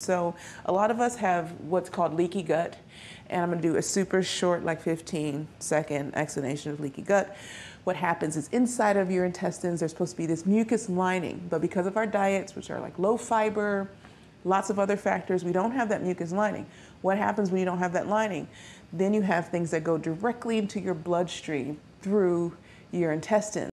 So a lot of us have what's called leaky gut, and I'm going to do a super short, like 15-second explanation of leaky gut. What happens is inside of your intestines, there's supposed to be this mucus lining, but because of our diets, which are like low fiber, lots of other factors, we don't have that mucus lining. What happens when you don't have that lining? Then you have things that go directly into your bloodstream through your intestines.